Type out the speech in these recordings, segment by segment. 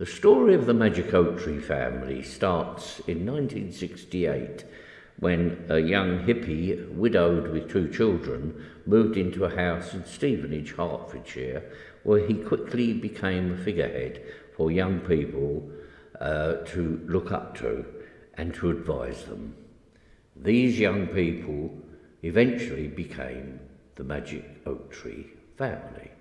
The story of the Magic Oak Tree family starts in 1968 when a young hippie, widowed with 2 children, moved into a house in Stevenage, Hertfordshire, where he quickly became a figurehead for young people to look up to and to advise them. These young people eventually became the Magic Oak Tree family.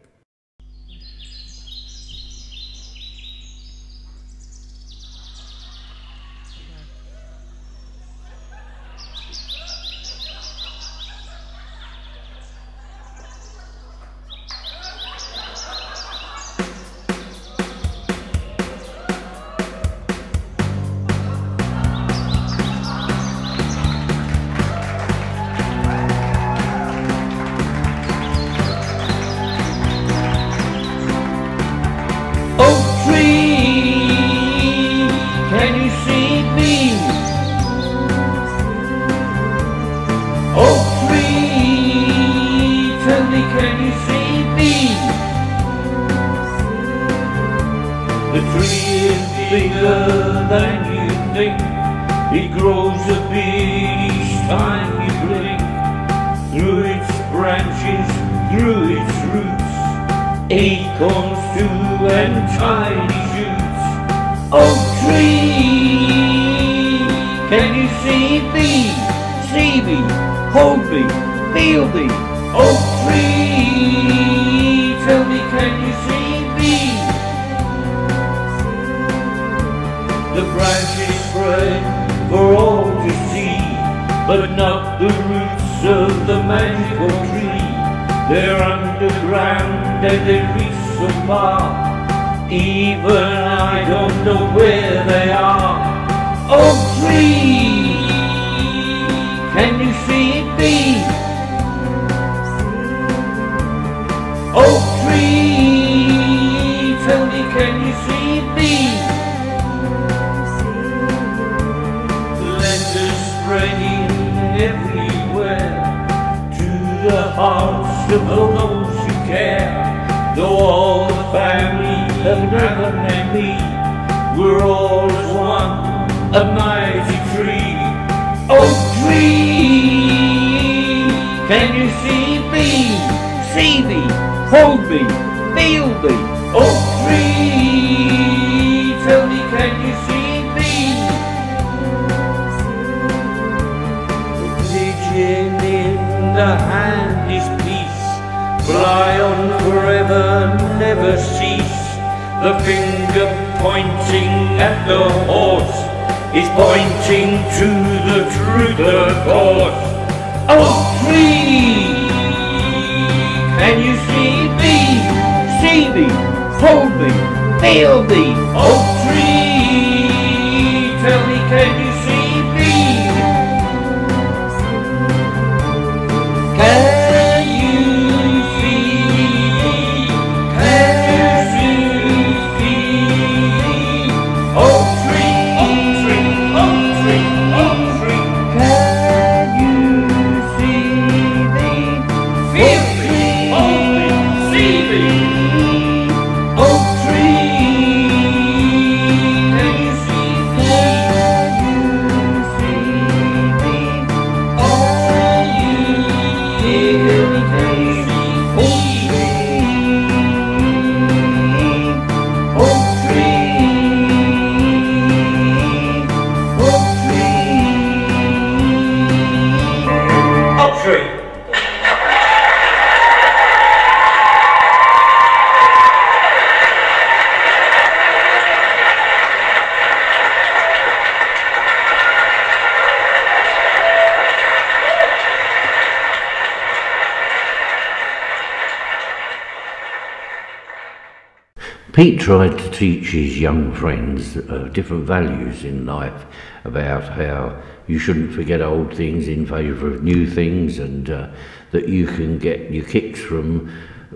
Pete tried to teach his young friends different values in life, about how you shouldn't forget old things in favour of new things, and that you can get your kicks from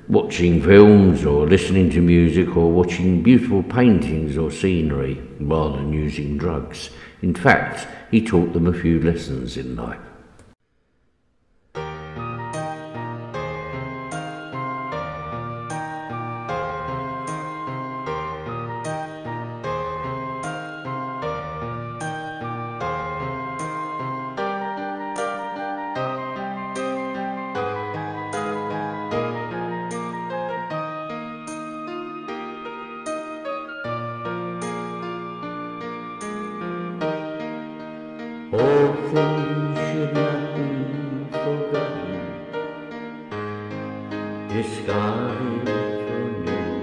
watching films or listening to music or watching beautiful paintings or scenery rather than using drugs. In fact, he taught them a few lessons in life. things should not be forgotten, discarded for new.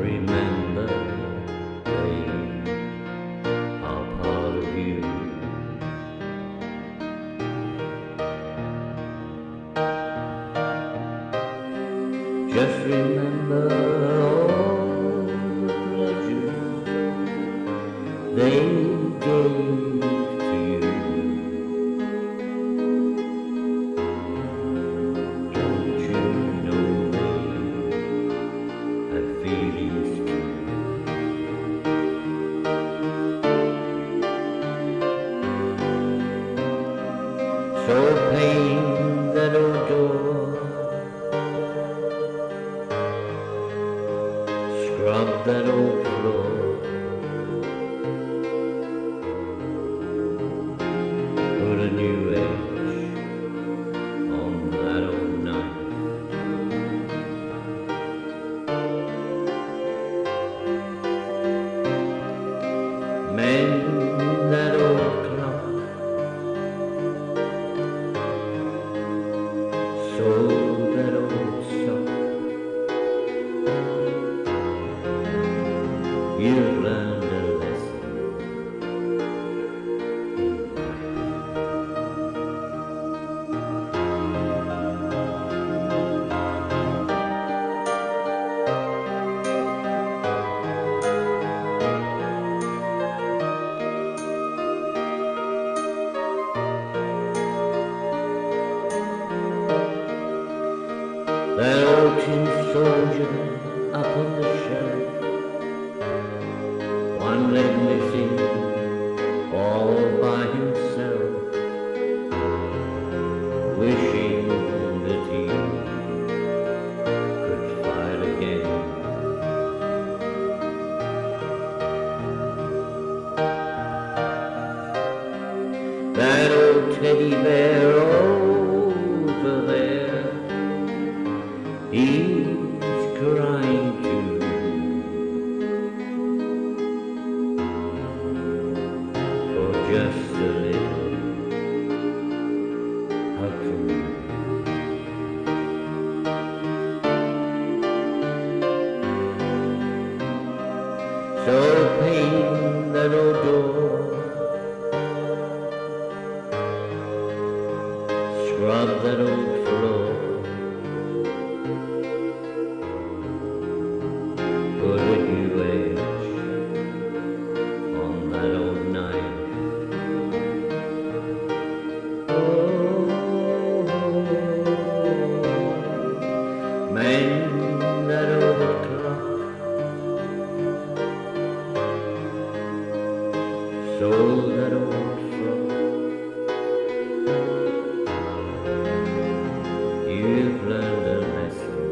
Remember they are part of you. Just remember they gave to you. Don't you know they had feelings too? So paint that old door, scrub that old floor, mend that old clock so that old sock. You've learned a lesson in that old tin soldier up on the shelf, one leg missing, all by himself, wishing that he could fight again. That old teddy bear over there, he's crying too. For just a little hug. So paint that old door, scrub that old floor, put a new edge on that old knife. Oh, mend that old clock so that old frock. You've learned a lesson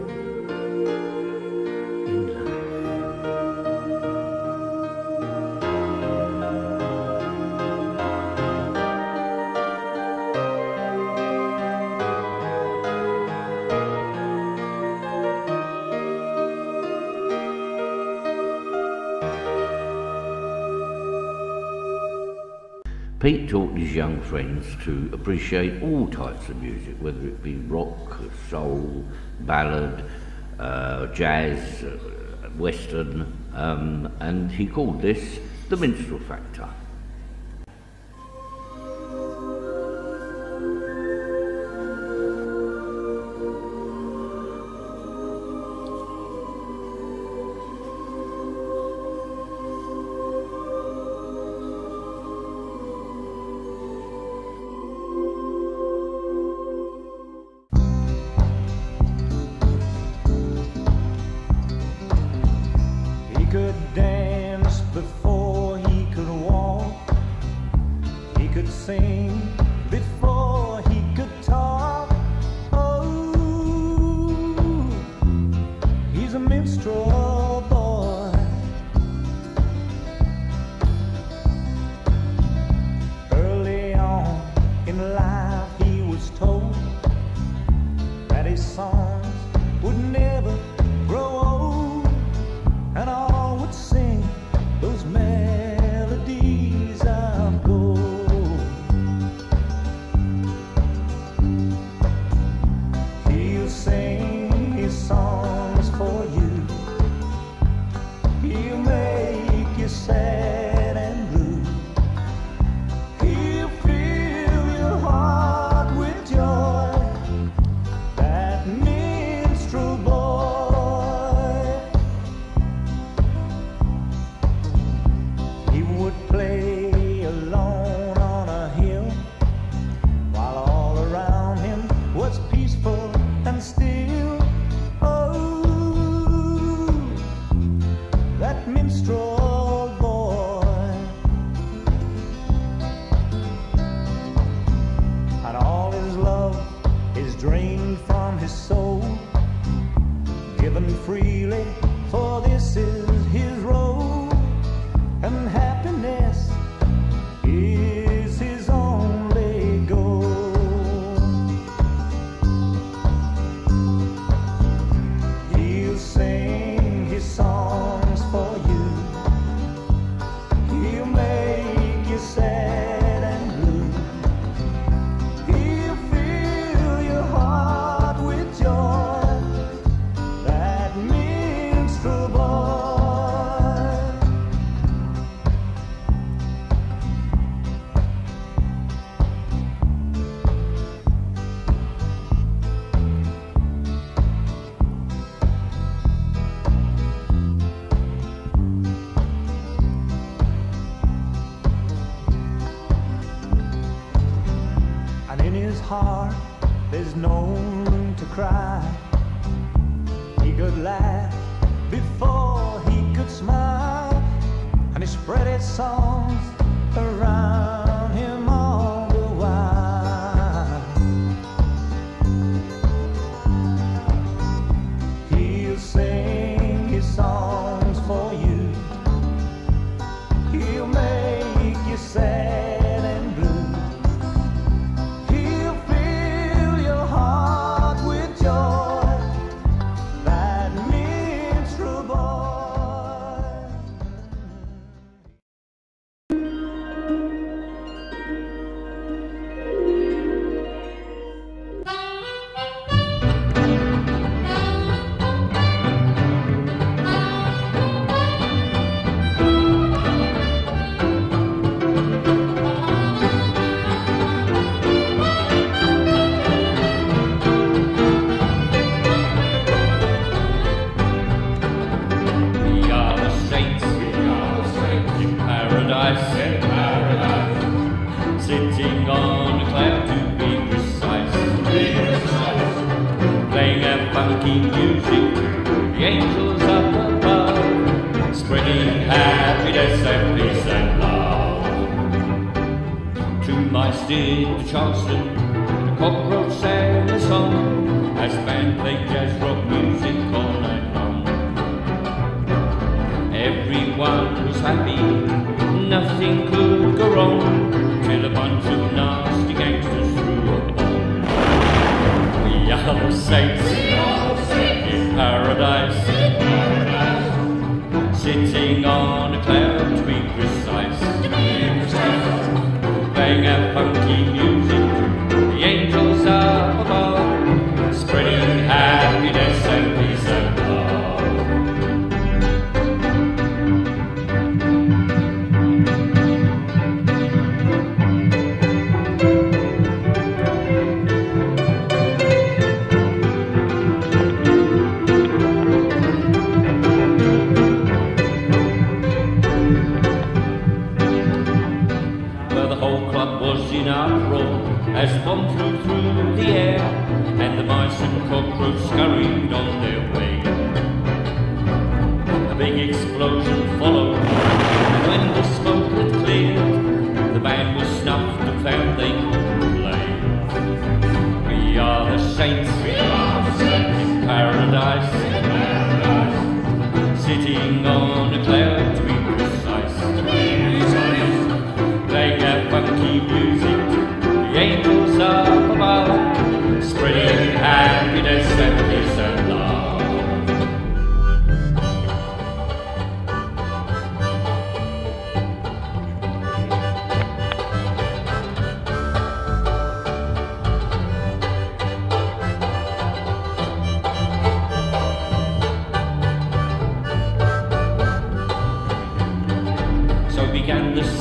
in life. Pete taught his young friends to appreciate all types of music, whether it be rock, soul, ballad, jazz, western, and he called this the Minstrel Factor. Before he could talk, oh, he's a minstrel boy. Early on in life he was told that his songs would never grow old, and all would sing those melodies. songs for you. He'll make you sad and blue. He'll fill your heart with joy. That minstrel boy. He would play alone on a hill, while all around him was peaceful and still. That minstrel boy. And all his love is drained from his soul, given freely, for this is his role. And happiness is his only goal. He'll sing his song for you. He'll make you sad and blue. He'll fill your heart with joy. That minstrel heart, there's no room to cry. He could laugh before he could smile, and he spread his songs around him all the while. He'll sing his songs for you. He'll make you sad.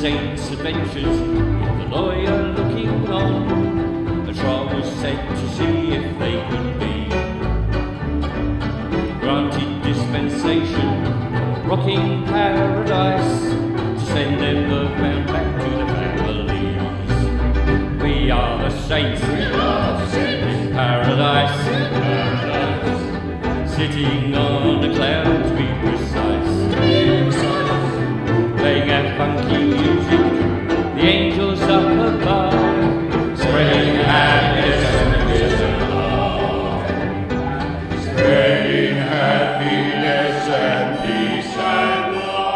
saints' adventures, with the lawyer looking on. A trial was set to see if they could be granted dispensation, rocking paradise, to send them the round back to the families. We are the saints, we are the saints in paradise, in paradise, sitting on a cloud to be precise, playing our funky music, the angels up above, spreading happiness and wisdom love, spreading happiness and peace and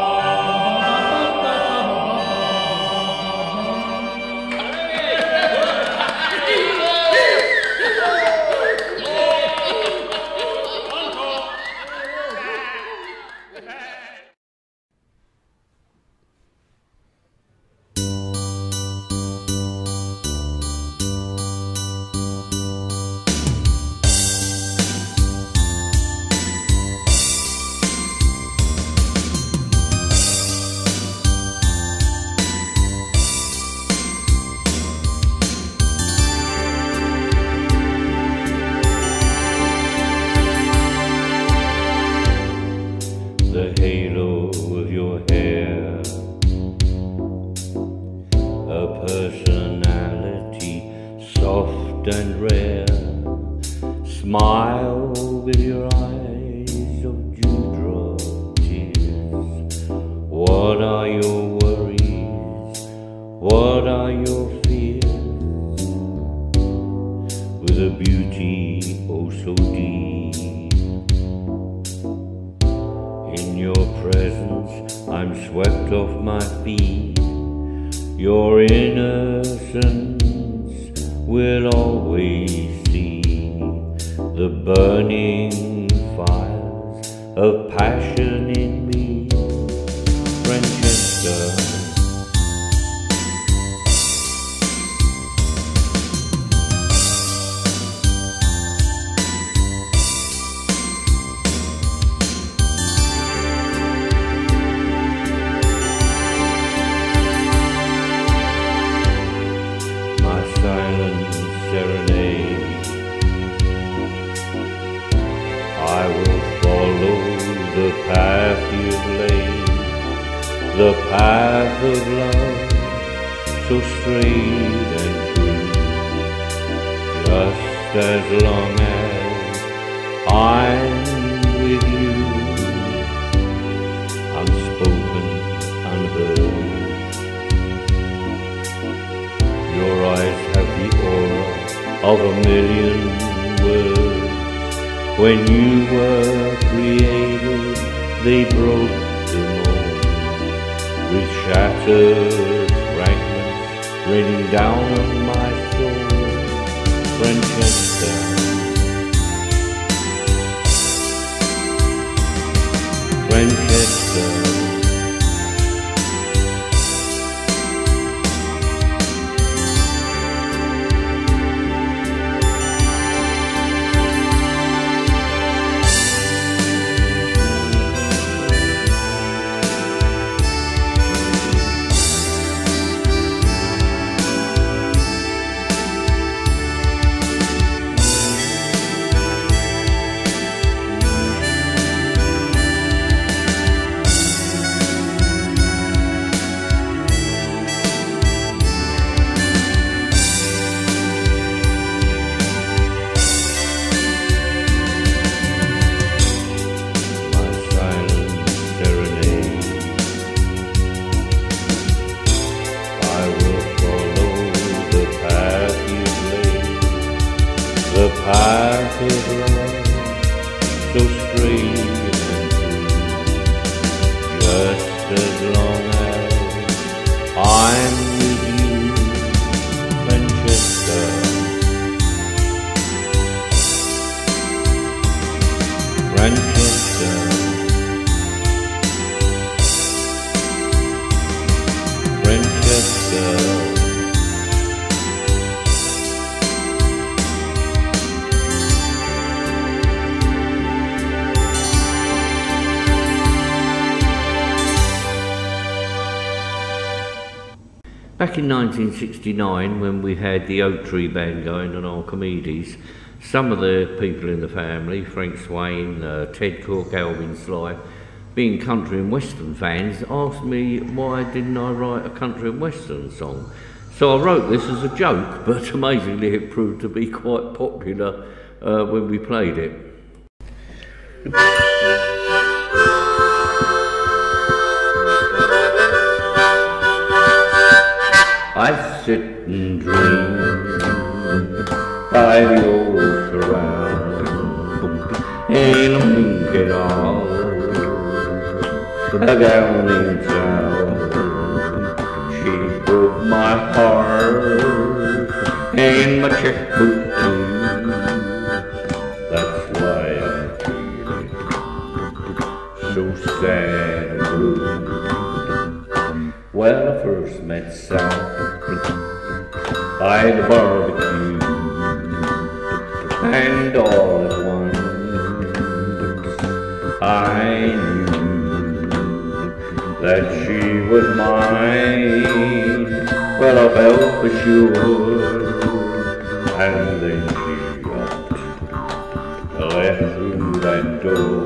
Back in 1969, when we had the Oak Tree Band going on Archimedes, some of the people in the family, Frank Swain, Ted Cook, Alvin Sly, being country and western fans, asked me why didn't I write a country and western song. So I wrote this as a joke, but amazingly it proved to be quite popular when we played it. I sit and dream by the old surround, ain't a mink at all, a gal named Sal. She broke my heart and my checkbook too. That's why I feel so sad and blue. Well, I first met Sal by the barbecue, and all at once I knew that she was mine. Well, I felt for sure, and then she got left through that door.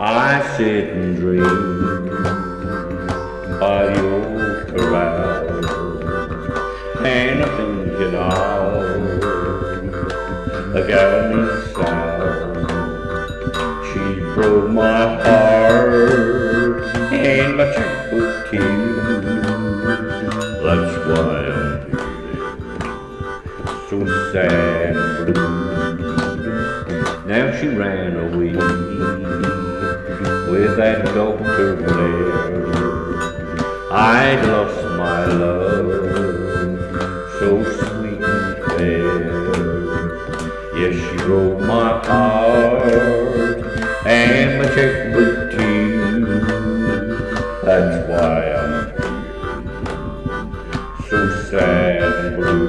I sit and dream by the old corral, and I think it all, a gal named Sal. She broke my heart and my checkbook too. That's why I'm feeling so sad and blue. Now she ran away with that Dr. Blair. I'd lost my love, so sweet and fair. Yes, she broke my heart and my checkbook too. That's why I'm feeling so sad and blue.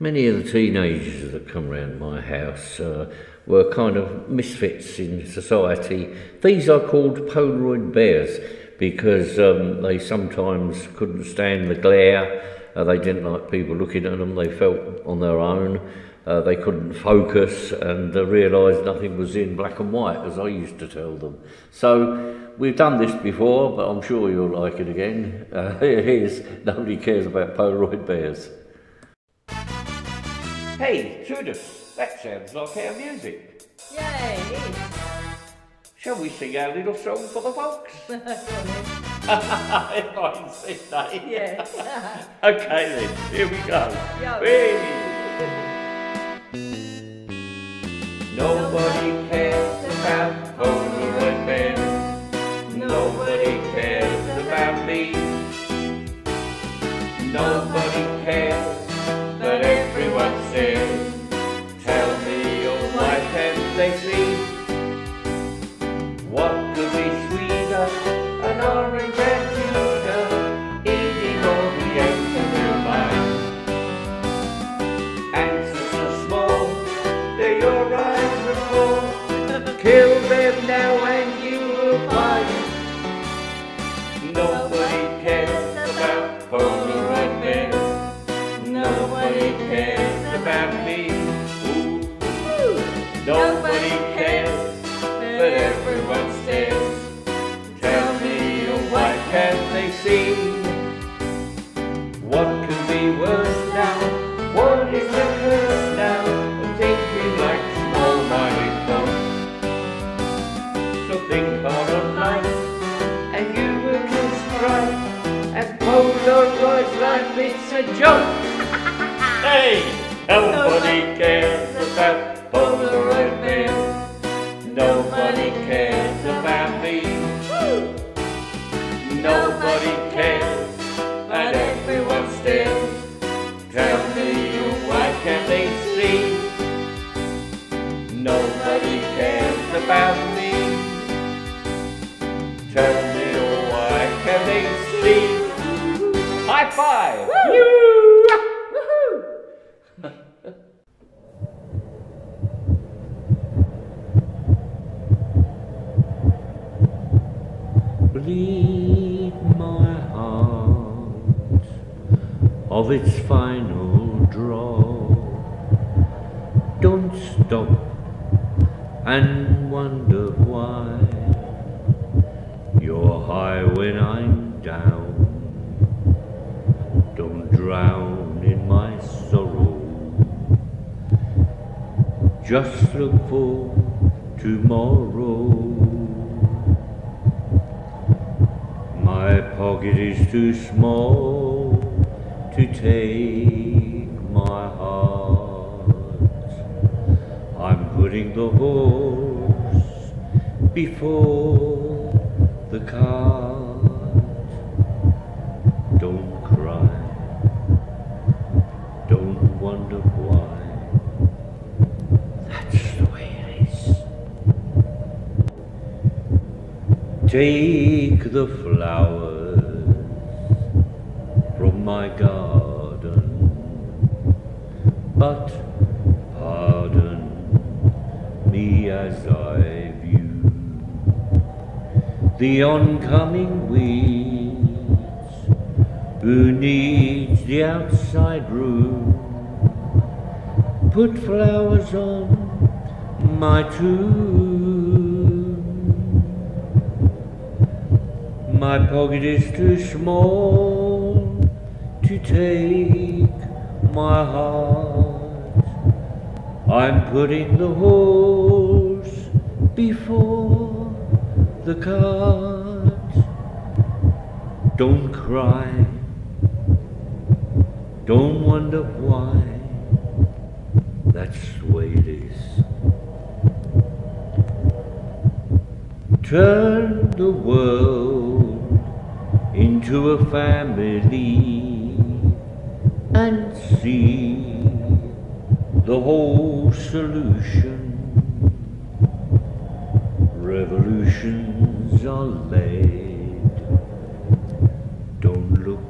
Many of the teenagers that come round my house were kind of misfits in society. These are called Polaroid Bears because they sometimes couldn't stand the glare, they didn't like people looking at them, they felt on their own, they couldn't focus and realised nothing was in black and white, as I used to tell them. So we've done this before, but I'm sure you'll like it again. Here it is, Nobody Cares About Polaroid Bears. Hey, Judith, that sounds like our music. Yay! Shall we sing our little song for the folks? If I can sing that. Yeah. Okay then, here we go. Hey. Nobody cares about Polaroid Bears. Nobody cares about me. Nobody cares. But everyone says, tell me all my friends they see. What could be sweeter? An orange and Tudor, eating all the eggs of your mind. Answers so small, they're your eyes are full. Kill them now and you will find nobody cares about Polaroid Bears. Nobody cares about me. Ooh. Ooh. Nobody cares, but everyone stares. Tell me, oh, why can't they see? What could be worse now? What is the curse now? I'm thinking like small-minded folks. So think hard on life, and you will just cry. And Polaroid's life, it's a joke. Hey! Nobody cares about Polaroid Bears. Nobody cares about me. Woo. nobody cares, and everyone's still. Tell me, why can't they see? Nobody cares about me. Tell me, why can't they see? High five! Bleed my heart of its final drop. Don't stop and wonder why you're high when I'm down. Don't drown in my sorrow. Just look for tomorrow. My pocket is too small to take my heart. I'm putting the horse before the cart. Don't cry, don't wonder why. That's the way it is. Take the flowers from my garden, but pardon me as I view the oncoming weeds. Who needs the outside room? Put flowers on my tomb. My pocket is too small to take my heart. I'm putting the horse before the cart. Don't cry, don't wonder why. That's the way it is. Turn the world into a family and see the whole solution. Revolutions are laid. Don't look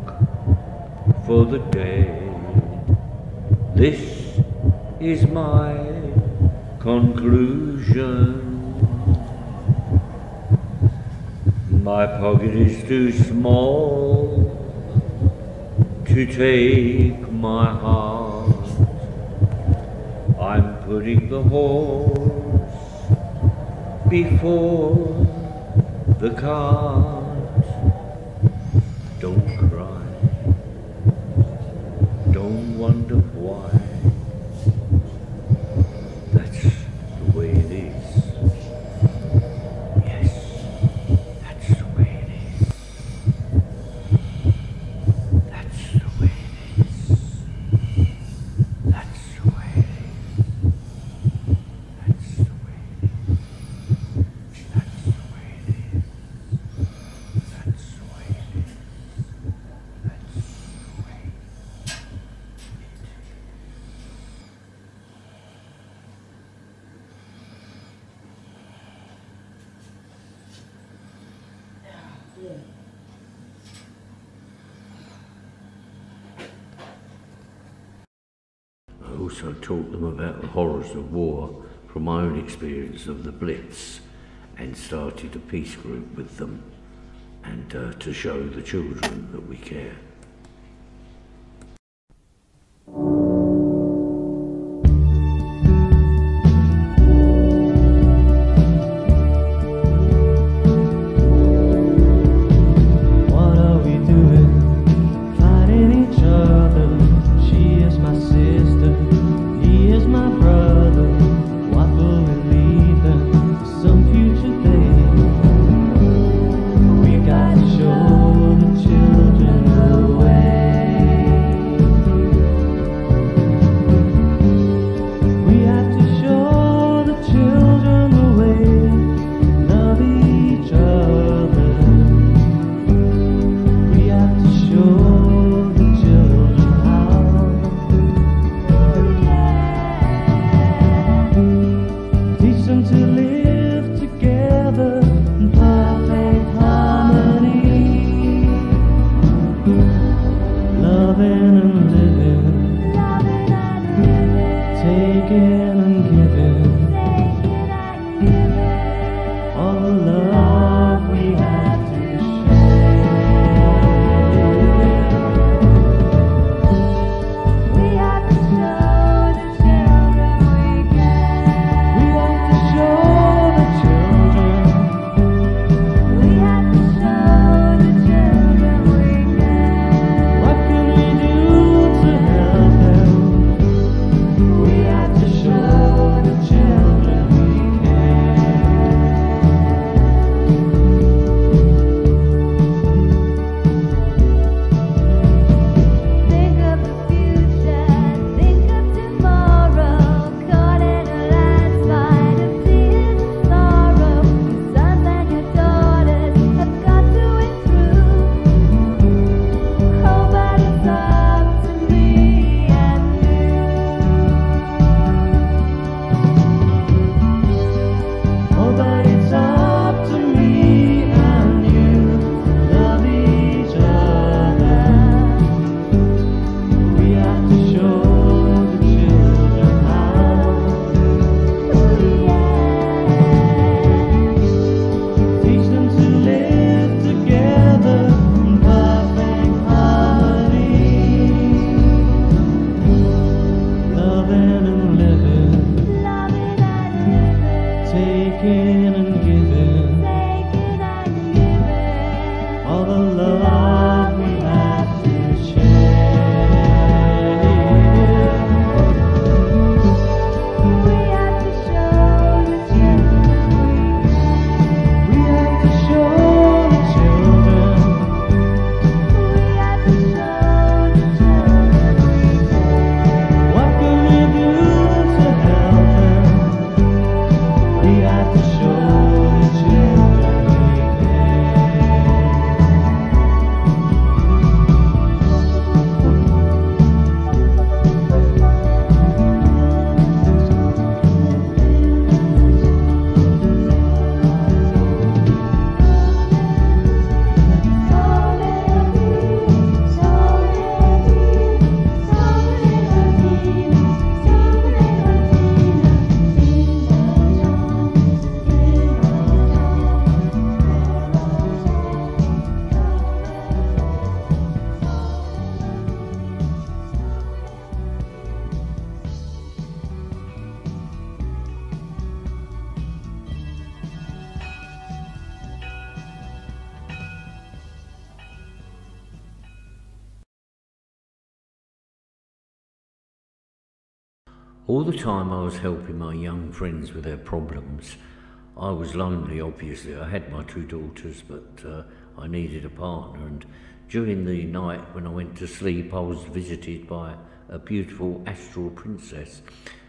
for the dead. This is my conclusion. My pocket is too small to take my heart. I'm putting the horse before the cart. Don't cry, don't wonder why. That's the way it is. I taught them about the horrors of war from my own experience of the Blitz, and started a peace group with them, and to show the children that we care. Children taken and given, all the love we have to share. We have to show the children, we have to show the children, we have to show the children, what can we do to help them? We have to show the children. All the time I was helping my young friends with their problems. I was lonely, obviously. I had my two daughters, but I needed a partner. And during the night when I went to sleep, I was visited by a beautiful astral princess,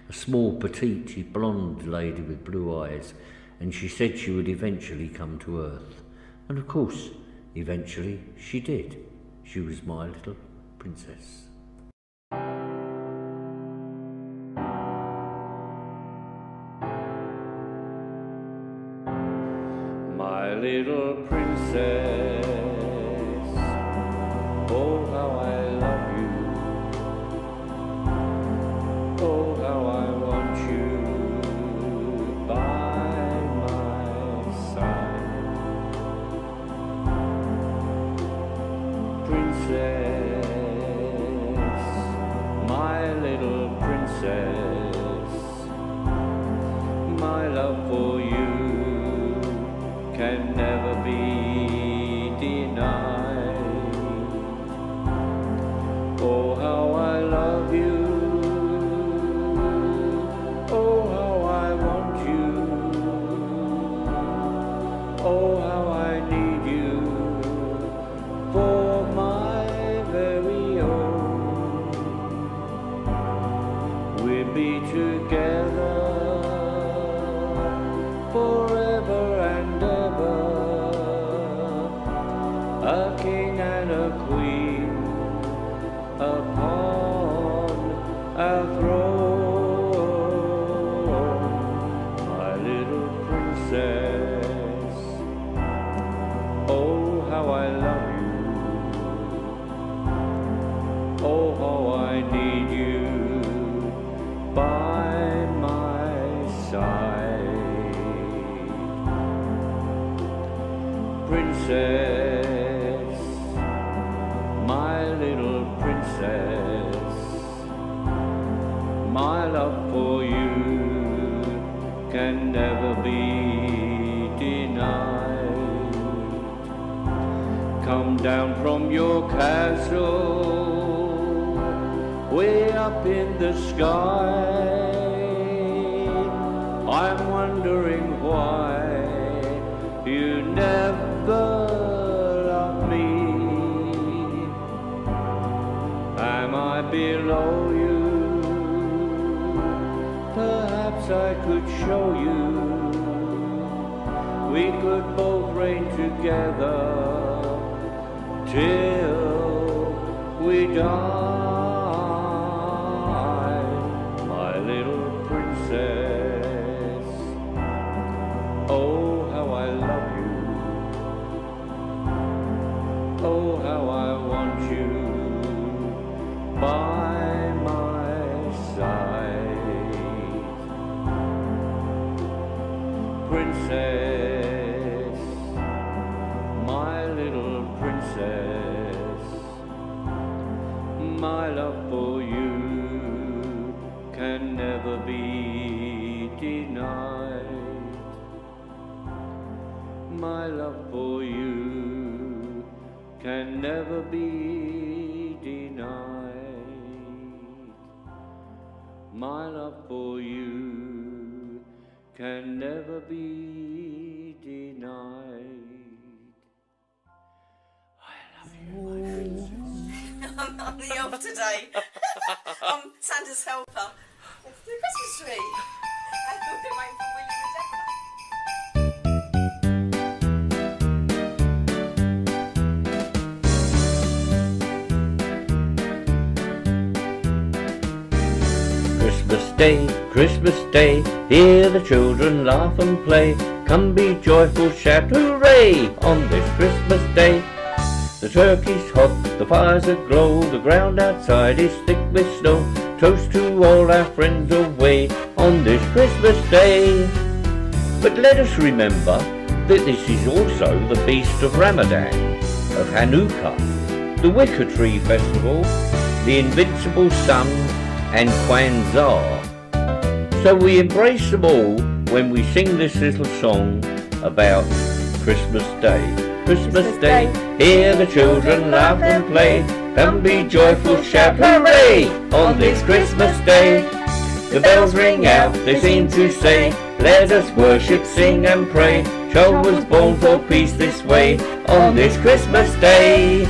a small, petite, blonde lady with blue eyes, and she said she would eventually come to Earth. And of course, eventually she did. She was my little princess. My little princess, oh how I love you, oh how I want you by my side. Princess, my little princess, my love for you can never be denied. Oh, how I love you, oh, how I want you, oh, how I need you for my very own. We'll be together forever and ever, a king and a queen upon a throne. My little princess, oh how I love you, oh how I need you by my side. Princess, my love for you can never be denied. Come down from your castle, way up in the sky. I'm wondering why you never loved me. Am I below you? Perhaps I could show you, we could both reign together till we die. My little princess, oh how I love you, oh how I want you by my side. Princess, my little princess, my love for you can never be denied. my love for you can never be denied. My love for you can never be denied. I love you, my princess. I'm the elf today. I'm Santa's helper. It's the Christmas tree. I thought they were for William and Deborah. Christmas Day, hear the children laugh and play. Come be joyful, shout hooray on this Christmas Day. The turkey's hot, the fire's aglow, the ground outside is thick with snow. Toast to all our friends away on this Christmas Day. But let us remember that this is also the feast of Ramadan, of Hanukkah, the Wicker Tree Festival, the Invincible Sun, and Kwanzaa. So we embrace them all when we sing this little song about Christmas Day. Christmas Day, hear the children laugh and play. Come be joyful, shout hooray on this Christmas Day. The bells ring out, they seem to say, let us worship, sing and pray. Child was born for peace this way on this Christmas Day.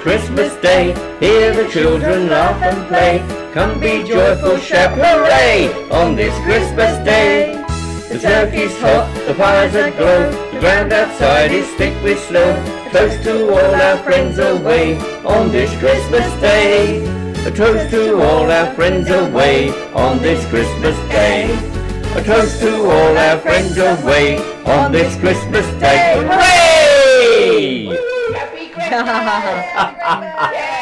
Christmas Day, hear the children laugh and play. Come be joyful, shout hooray on this Christmas Day. The turkey's hot, the fire's aglow, the ground outside is thick with snow. Toast to all our friends away on this Christmas Day. A toast to all our friends away on this Christmas Day. A toast to all our friends away on this Christmas Day. Hooray! Yeah.